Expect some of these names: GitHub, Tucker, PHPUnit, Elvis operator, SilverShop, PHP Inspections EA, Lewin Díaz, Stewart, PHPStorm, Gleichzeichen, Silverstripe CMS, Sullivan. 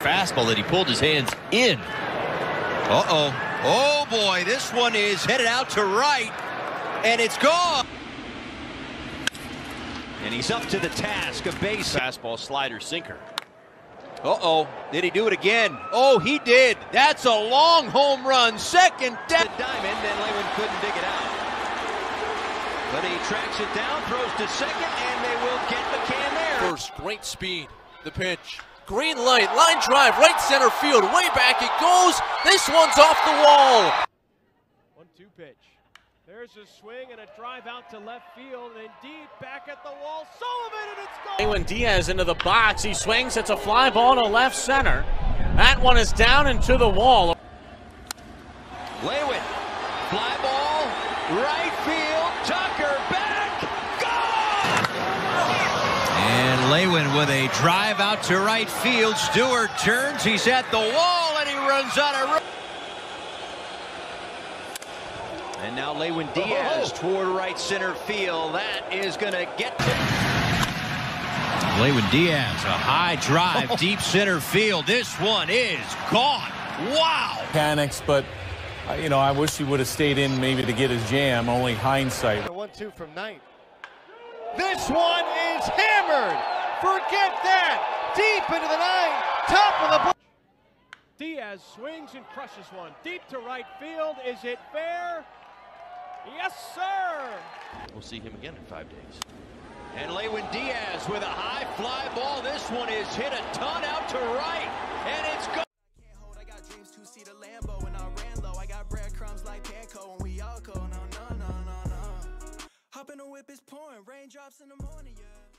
Fastball that he pulled his hands in. Uh-oh. Oh, boy, this one is headed out to right, and it's gone. And he's up to the task of base. Fastball, slider, sinker. Uh-oh. Did he do it again? Oh, he did. That's a long home run. Second down. Diamond, and Lewin couldn't dig it out. But he tracks it down, throws to second, and they will get McCann there. First, great speed. The pitch. Green light, line drive, right center field, way back it goes. This one's off the wall. 1-2 pitch. There's a swing and a drive out to left field, and indeed back at the wall. Sullivan, and it's gone. Lewin Díaz into the box. He swings. It's a fly ball to left center. That one is down and to the wall. Lewin, fly ball, right field. Tucker back. Lewin with a drive out to right field. Stewart turns, he's at the wall, and he runs out of room. And now Lewin Díaz toward right center field. That is going to get to Lewin Díaz, a high drive, deep center field. This one is gone. Wow. Panics, but you know, I wish he would have stayed in maybe to get his jam, only hindsight. 1-2 from ninth. This one is hammered. Forget that! Deep into the ninth, top of the... Diaz swings and crushes one. Deep to right field. Is it fair? Yes, sir! We'll see him again in 5 days. And Lewin Díaz with a high fly ball. This one is hit a ton out to right, and it's gone. I can't hold, I got dreams to see the Lambo, and I ran low. I got breadcrumbs like panko, and we all go, no, no, no, no, no. Hop in the whip, it's pouring, raindrops in the morning, yeah.